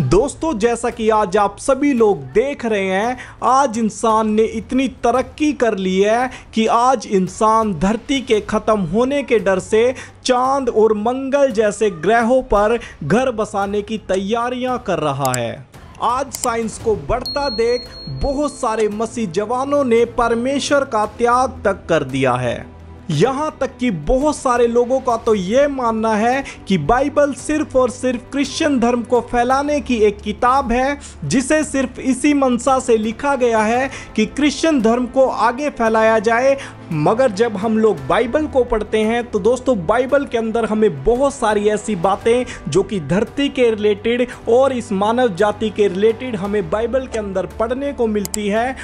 दोस्तों जैसा कि आज आप सभी लोग देख रहे हैं, आज इंसान ने इतनी तरक्की कर ली है कि आज इंसान धरती के ख़त्म होने के डर से चांद और मंगल जैसे ग्रहों पर घर बसाने की तैयारियां कर रहा है। आज साइंस को बढ़ता देख बहुत सारे मसीह जवानों ने परमेश्वर का त्याग तक कर दिया है। यहाँ तक कि बहुत सारे लोगों का तो ये मानना है कि बाइबल सिर्फ और सिर्फ क्रिश्चियन धर्म को फैलाने की एक किताब है, जिसे सिर्फ इसी मंशा से लिखा गया है कि क्रिश्चियन धर्म को आगे फैलाया जाए। मगर जब हम लोग बाइबल को पढ़ते हैं तो दोस्तों बाइबल के अंदर हमें बहुत सारी ऐसी बातें जो कि धरती के रिलेटेड और इस मानव जाति के रिलेटेड हमें बाइबल के अंदर पढ़ने को मिलती है।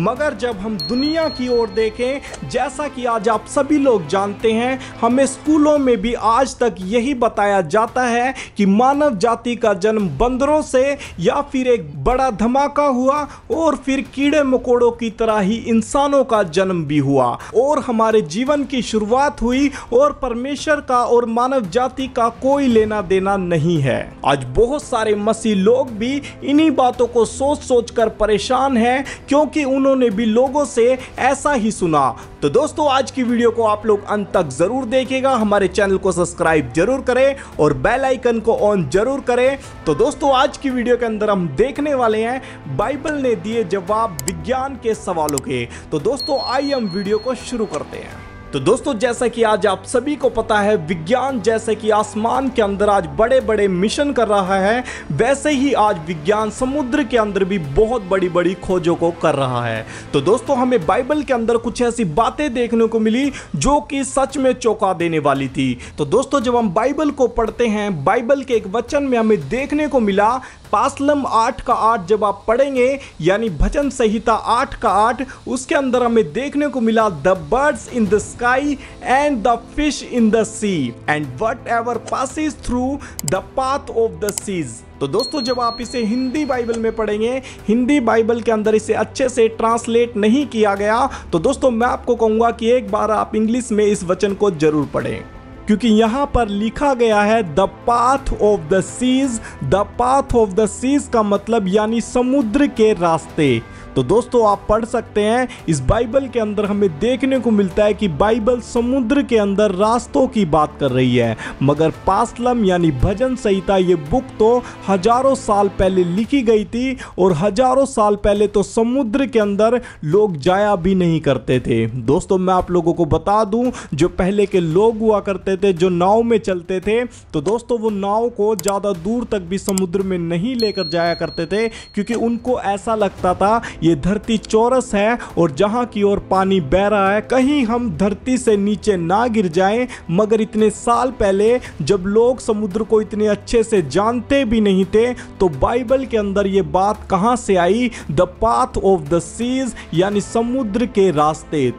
मगर जब हम दुनिया की ओर देखें, जैसा कि आज आप सभी लोग जानते हैं, हमें स्कूलों में भी आज तक यही बताया जाता है कि मानव जाति का जन्म बंदरों से या फिर एक बड़ा धमाका हुआ और फिर कीड़े मकोड़ों की तरह ही इंसानों का जन्म भी हुआ और हमारे जीवन की शुरुआत हुई और परमेश्वर का और मानव जाति का कोई लेना देना नहीं है। आज बहुत सारे मसीह लोग भी इन्हीं बातों को सोच सोच कर परेशान हैं, क्योंकि उन्होंने भी लोगों से ऐसा ही सुना। तो दोस्तों आज की वीडियो को आप लोग अंत तक जरूर देखिएगा, हमारे चैनल को सब्सक्राइब जरूर करें और बेल आइकन को ऑन जरूर करें। तो दोस्तों आज की वीडियो के अंदर हम देखने वाले हैं, बाइबल ने दिए जवाब विज्ञान के सवालों के। तो दोस्तों आइए हम वीडियो को शुरू करते हैं। तो दोस्तों जैसा कि आज आप सभी को पता है, विज्ञान जैसे कि आसमान के अंदर आज बड़े बड़े मिशन कर रहा है, वैसे ही आज विज्ञान समुद्र के अंदर भी बहुत बड़ी बड़ी खोजों को कर रहा है। तो दोस्तों हमें बाइबल के अंदर कुछ ऐसी बातें देखने को मिली जो कि सच में चौंका देने वाली थी। तो दोस्तों जब हम बाइबल को पढ़ते हैं, बाइबल के एक वचन में हमें देखने को मिला पासलम 8:8, जब आप पढ़ेंगे यानी भजन संहिता 8:8, उसके अंदर हमें देखने को मिला the birds in the sky and the fish in the sea and whatever passes through the path of the seas। तो दोस्तों जब आप इसे हिंदी बाइबल में पढ़ेंगे, हिंदी बाइबल के अंदर इसे अच्छे से ट्रांसलेट नहीं किया गया, तो दोस्तों मैं आपको कहूँगा कि एक बार आप इंग्लिश में इस वचन को जरूर पढ़ें, क्योंकि यहाँ पर लिखा गया है the path of the seas. The path of the seas का मतलब यानी समुद्र के रास्ते। तो दोस्तों आप पढ़ सकते हैं, इस बाइबल के अंदर हमें देखने को मिलता है कि बाइबल समुद्र के अंदर रास्तों की बात कर रही है। मगर पासलम यानी भजन संहिता, ये बुक तो हजारों साल पहले लिखी गई थी और हजारों साल पहले तो समुद्र के अंदर लोग जाया भी नहीं करते थे। दोस्तों मैं आप लोगों को बता दूं, जो पहले के लोग हुआ करते थे जो नाव में चलते थे, तो दोस्तों वो नाव को ज़्यादा दूर तक भी समुद्र में नहीं लेकर जाया करते थे, क्योंकि उनको ऐसा लगता था ये धरती चौरस है और जहाँ की ओर पानी बह रहा है कहीं हम धरती से नीचे ना गिर जाएं। मगर इतने साल पहले जब लोग समुद्र को इतने अच्छे से जानते भी नहीं थे, तो बाइबल के अंदर ये बात कहाँ से आई, the path of the seas यानी समुद्र के रास्ते।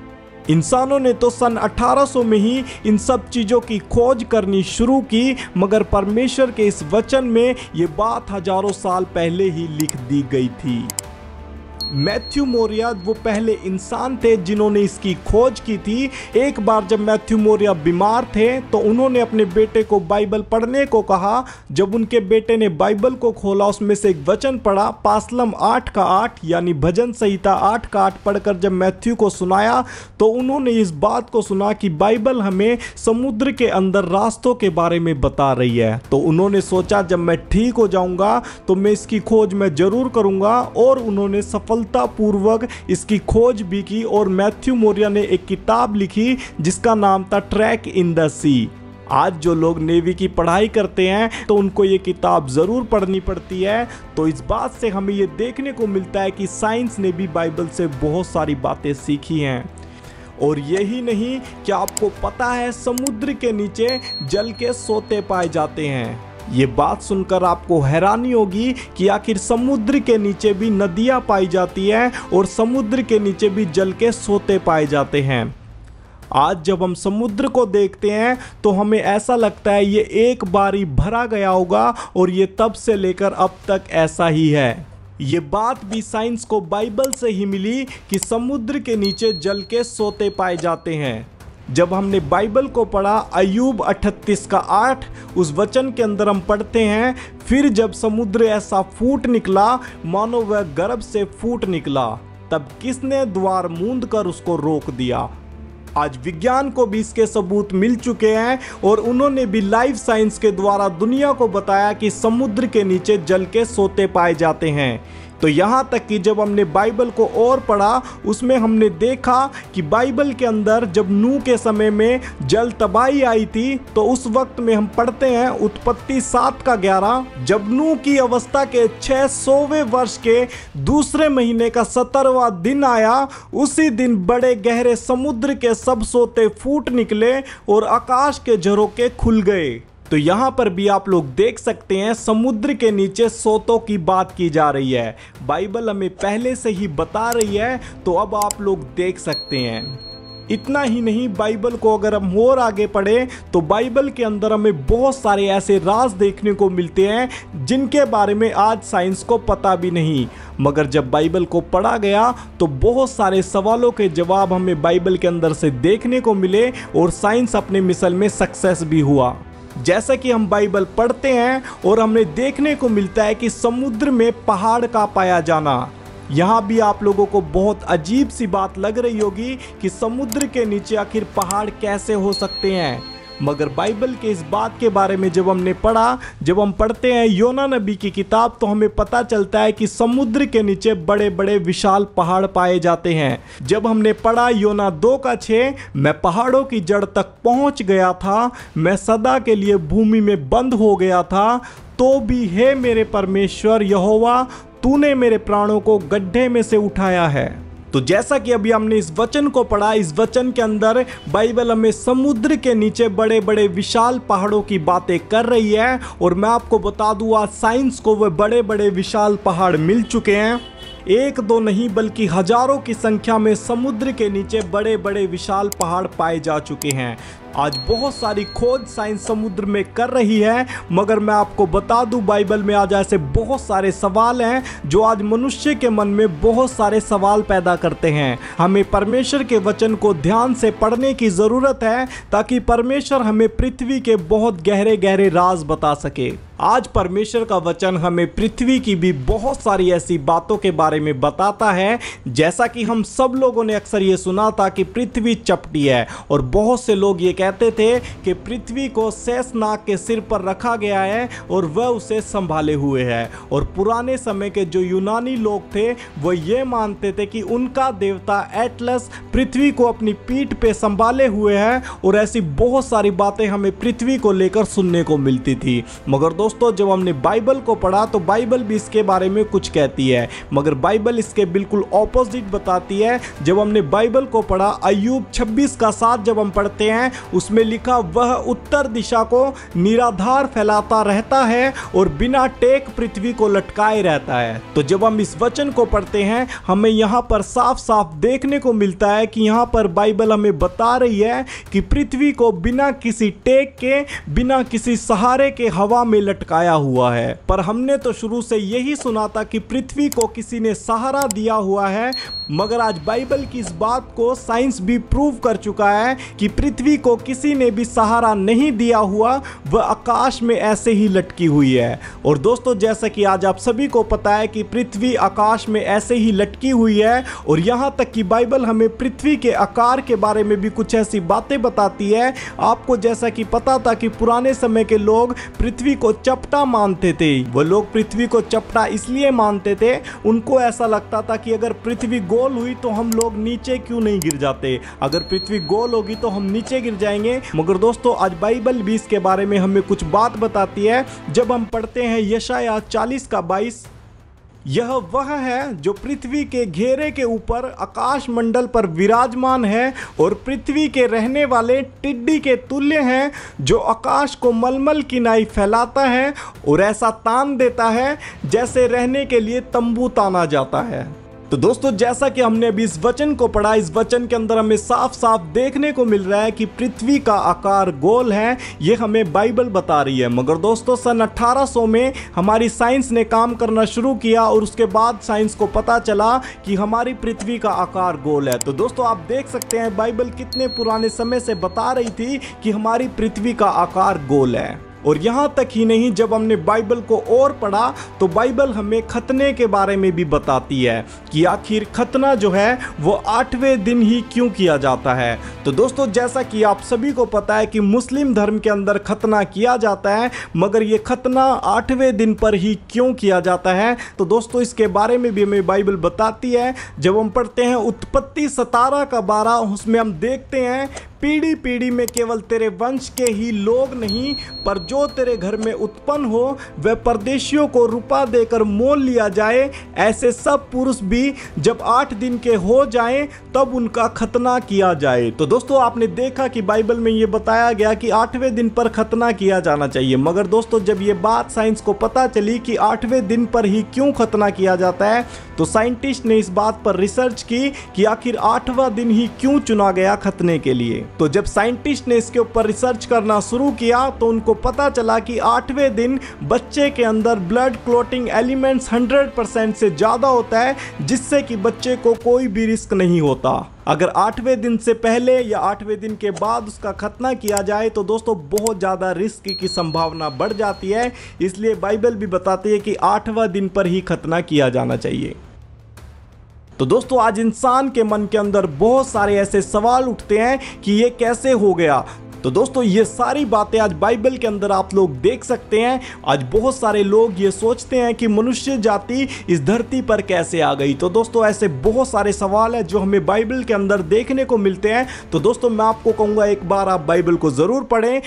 इंसानों ने तो सन 1800 में ही इन सब चीज़ों की खोज करनी शुरू की, मगर परमेश्वर के इस वचन में ये बात हजारों साल पहले ही लिख दी गई थी। मैथ्यू मौर्य वो पहले इंसान थे जिन्होंने इसकी खोज की थी। एक बार जब मैथ्यू मौर्य बीमार थे तो उन्होंने अपने बेटे को बाइबल पढ़ने को कहा। जब उनके बेटे ने बाइबल को खोला, उसमें से एक वचन पढ़ा पासलम 8:8 यानी भजन संहिता 8:8 पढ़कर जब मैथ्यू को सुनाया, तो उन्होंने इस बात को सुना कि बाइबल हमें समुद्र के अंदर रास्तों के बारे में बता रही है। तो उन्होंने सोचा जब मैं ठीक हो जाऊँगा तो मैं इसकी खोज मैं ज़रूर करूँगा, और उन्होंने सफल पूर्वक इसकी खोज भी की और मैथ्यू मौर्य ने एक किताब लिखी जिसका नाम था ट्रैक इन द सी। आज जो लोग नेवी की पढ़ाई करते हैं तो उनको ये किताब ज़रूर पढ़नी पड़ती है। तो इस बात से हमें ये देखने को मिलता है कि साइंस ने भी बाइबल से बहुत सारी बातें सीखी हैं। और यही नहीं, क्या आपको पता है समुद्र के नीचे जल के सोते पाए जाते हैं। ये बात सुनकर आपको हैरानी होगी कि आखिर समुद्र के नीचे भी नदियाँ पाई जाती हैं और समुद्र के नीचे भी जल के सोते पाए जाते हैं। आज जब हम समुद्र को देखते हैं तो हमें ऐसा लगता है ये एक बार ही भरा गया होगा और ये तब से लेकर अब तक ऐसा ही है। ये बात भी साइंस को बाइबल से ही मिली कि समुद्र के नीचे जल के सोते पाए जाते हैं। जब हमने बाइबल को पढ़ा अय्यूब 38 का 8 उस वचन के अंदर हम पढ़ते हैं, फिर जब समुद्र ऐसा फूट निकला मानो वह गर्भ से फूट निकला, तब किसने द्वार मूंद कर उसको रोक दिया। आज विज्ञान को भी इसके सबूत मिल चुके हैं और उन्होंने भी लाइफ साइंस के द्वारा दुनिया को बताया कि समुद्र के नीचे जल के सोते पाए जाते हैं। तो यहाँ तक कि जब हमने बाइबल को और पढ़ा उसमें हमने देखा कि बाइबल के अंदर जब नूह के समय में जल तबाही आई थी तो उस वक्त में हम पढ़ते हैं उत्पत्ति 7 का 11, जब नूह की अवस्था के 600वें वर्ष के दूसरे महीने का 17वां दिन आया, उसी दिन बड़े गहरे समुद्र के सब सोते फूट निकले और आकाश के झरोके खुल गए। तो यहाँ पर भी आप लोग देख सकते हैं समुद्र के नीचे सोतों की बात की जा रही है, बाइबल हमें पहले से ही बता रही है, तो अब आप लोग देख सकते हैं। इतना ही नहीं, बाइबल को अगर हम और आगे पढ़ें तो बाइबल के अंदर हमें बहुत सारे ऐसे राज देखने को मिलते हैं जिनके बारे में आज साइंस को पता भी नहीं, मगर जब बाइबल को पढ़ा गया तो बहुत सारे सवालों के जवाब हमें बाइबल के अंदर से देखने को मिले और साइंस अपने मिशन में सक्सेस भी हुआ। जैसा कि हम बाइबल पढ़ते हैं और हमें देखने को मिलता है कि समुद्र में पहाड़ का पाया जाना, यहाँ भी आप लोगों को बहुत अजीब सी बात लग रही होगी कि समुद्र के नीचे आखिर पहाड़ कैसे हो सकते हैं, मगर बाइबल के इस बात के बारे में जब हमने पढ़ा, जब हम पढ़ते हैं योना नबी की किताब, तो हमें पता चलता है कि समुद्र के नीचे बड़े बड़े विशाल पहाड़ पाए जाते हैं। जब हमने पढ़ा योना 2 का 6, मैं पहाड़ों की जड़ तक पहुंच गया था, मैं सदा के लिए भूमि में बंद हो गया था, तो भी हे मेरे परमेश्वर यहोवा, तूने मेरे प्राणों को गड्ढे में से उठाया है। तो जैसा कि अभी हमने इस वचन को पढ़ा, इस वचन के अंदर बाइबल हमें समुद्र के नीचे बड़े बड़े विशाल पहाड़ों की बातें कर रही है और मैं आपको बता दूं आज साइंस को वह बड़े बड़े विशाल पहाड़ मिल चुके हैं। 1-2 नहीं बल्कि हजारों की संख्या में समुद्र के नीचे बड़े बड़े विशाल पहाड़ पाए जा चुके हैं। आज बहुत सारी खोज साइंस समुद्र में कर रही है, मगर मैं आपको बता दूं बाइबल में आज ऐसे बहुत सारे सवाल हैं जो आज मनुष्य के मन में बहुत सारे सवाल पैदा करते हैं। हमें परमेश्वर के वचन को ध्यान से पढ़ने की ज़रूरत है ताकि परमेश्वर हमें पृथ्वी के बहुत गहरे गहरे राज बता सके। आज परमेश्वर का वचन हमें पृथ्वी की भी बहुत सारी ऐसी बातों के बारे में बताता है, जैसा कि हम सब लोगों ने अक्सर ये सुना था कि पृथ्वी चपटी है और बहुत से लोग ये कहते थे कि पृथ्वी को शेषनाग के सिर पर रखा गया है और वह उसे संभाले हुए है। और पुराने समय के जो यूनानी लोग थे वह ये मानते थे कि उनका देवता एटलस पृथ्वी को अपनी पीठ पे संभाले हुए है और ऐसी बहुत सारी बातें हमें पृथ्वी को लेकर सुनने को मिलती थी। मगर दोस्तों जब हमने बाइबल को पढ़ा तो बाइबल भी इसके बारे में कुछ कहती है, मगर बाइबल इसके बिल्कुल ऑपोजिट बताती है। जब हमने बाइबल को पढ़ा अय्यूब 26 का 7 जब हम पढ़ते हैं उसमें लिखा, वह उत्तर दिशा को निराधार फैलाता रहता है और बिना टेक पृथ्वी को लटकाए रहता है। तो जब हम इस वचन को पढ़ते हैं हमें यहाँ पर साफ साफ देखने को मिलता है कि यहाँ पर बाइबल हमें बता रही है कि पृथ्वी को बिना किसी टेक के, बिना किसी सहारे के हवा में लटकाया हुआ है। पर हमने तो शुरू से यही सुना था कि पृथ्वी को किसी ने सहारा दिया हुआ है, मगर आज बाइबल की इस बात को साइंस भी प्रूव कर चुका है कि पृथ्वी को किसी ने भी सहारा नहीं दिया हुआ, वह आकाश में ऐसे ही लटकी हुई है। और दोस्तों जैसा कि आज आप सभी को पता है कि पृथ्वी आकाश में ऐसे ही लटकी हुई है और यहाँ तक कि बाइबल हमें पृथ्वी के आकार के बारे में भी कुछ ऐसी बातें बताती है। आपको जैसा कि पता था कि पुराने समय के लोग पृथ्वी को चपटा मानते थे, वह लोग पृथ्वी को चपटा इसलिए मानते थे, उनको ऐसा लगता था कि अगर पृथ्वी गोल हुई तो हम लोग नीचे क्यों नहीं गिर जाते, अगर पृथ्वी गोल होगी तो हम नीचे गिर जाएंगे। मगर दोस्तों आज बाइबल भी इसके बारे में हमें कुछ बात बताती है। जब हम पढ़ते हैं यशाया 40 का 22, यह वह है जो पृथ्वी के घेरे के ऊपर आकाशमंडल पर विराजमान है और पृथ्वी के रहने वाले टिड्डी के तुल्य हैं जो आकाश को मलमल किनाई फैलाता है और ऐसा तान देता है जैसे रहने के लिए तंबू ताना जाता है। तो दोस्तों जैसा कि हमने अभी इस वचन को पढ़ा, इस वचन के अंदर हमें साफ साफ देखने को मिल रहा है कि पृथ्वी का आकार गोल है, ये हमें बाइबल बता रही है। मगर दोस्तों सन 1800 में हमारी साइंस ने काम करना शुरू किया और उसके बाद साइंस को पता चला कि हमारी पृथ्वी का आकार गोल है। तो दोस्तों आप देख सकते हैं बाइबल कितने पुराने समय से बता रही थी कि हमारी पृथ्वी का आकार गोल है। और यहाँ तक ही नहीं, जब हमने बाइबल को और पढ़ा तो बाइबल हमें खतने के बारे में भी बताती है कि आखिर खतना जो है वो 8वें दिन ही क्यों किया जाता है। तो दोस्तों जैसा कि आप सभी को पता है कि मुस्लिम धर्म के अंदर खतना किया जाता है, मगर ये खतना 8वें दिन पर ही क्यों किया जाता है? तो दोस्तों इसके बारे में भी हमें बाइबल बताती है। जब हम पढ़ते हैं उत्पत्ति 17:12, उसमें हम देखते हैं पीढ़ी पीढ़ी में केवल तेरे वंश के ही लोग नहीं, पर जो तेरे घर में उत्पन्न हो वह परदेशियों को रुपा देकर मोल लिया जाए। ऐसे सब पुरुष भी जब 8 दिन के हो जाएं तब उनका खतना किया जाए। तो दोस्तों आपने देखा कि बाइबल में ये बताया गया कि 8वें दिन पर खतना किया जाना चाहिए, मगर दोस्तों जब ये बात साइंस को पता चली कि 8वें दिन पर ही क्यों खतना किया जाता है, तो साइंटिस्ट ने इस बात पर रिसर्च की कि आखिर 8वां दिन ही क्यों चुना गया खतने के लिए। तो जब साइंटिस्ट ने इसके ऊपर रिसर्च करना शुरू किया तो उनको पता चला कि 8वें दिन बच्चे के अंदर ब्लड क्लॉटिंग एलिमेंट्स 100% से ज़्यादा होता है, जिससे कि बच्चे को कोई भी रिस्क नहीं होता। अगर 8वें दिन से पहले या 8वें दिन के बाद उसका खतना किया जाए तो दोस्तों बहुत ज़्यादा रिस्क की संभावना बढ़ जाती है, इसलिए बाइबल भी बताती है कि 8वां दिन पर ही खतना किया जाना चाहिए। तो दोस्तों आज इंसान के मन के अंदर बहुत सारे ऐसे सवाल उठते हैं कि ये कैसे हो गया। तो दोस्तों ये सारी बातें आज बाइबल के अंदर आप लोग देख सकते हैं। आज बहुत सारे लोग ये सोचते हैं कि मनुष्य जाति इस धरती पर कैसे आ गई। तो दोस्तों ऐसे बहुत सारे सवाल हैं जो हमें बाइबल के अंदर देखने को मिलते हैं। तो दोस्तों मैं आपको कहूँगा एक बार आप बाइबल को ज़रूर पढ़ें।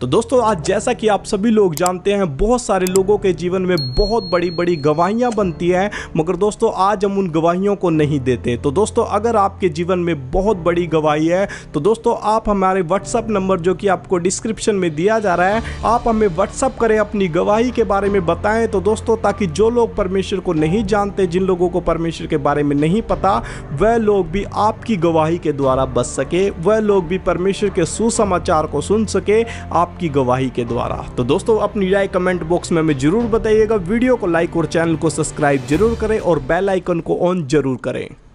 तो दोस्तों आज जैसा कि आप सभी लोग जानते हैं बहुत सारे लोगों के जीवन में बहुत बड़ी बड़ी गवाहियाँ बनती हैं, मगर दोस्तों आज हम उन गवाहियों को नहीं देते। तो दोस्तों अगर आपके जीवन में बहुत बड़ी गवाही है तो दोस्तों आप हमारे व्हाट्सएप नंबर जो कि आपको डिस्क्रिप्शन में दिया जा रहा है, आप हमें व्हाट्सएप करें, अपनी गवाही के बारे में बताएं। तो दोस्तों ताकि जो लोग परमेश्वर को नहीं जानते, जिन लोगों को परमेश्वर के बारे में नहीं पता, वह लोग भी आपकी गवाही के द्वारा बच सके, वह लोग भी परमेश्वर के सुसमाचार को सुन सके आपकी गवाही के द्वारा। तो दोस्तों अपनी राय कमेंट बॉक्स में हमें जरूर बताइएगा। वीडियो को लाइक और चैनल को सब्सक्राइब जरूर करें और बेल आइकन को ऑन जरूर करें।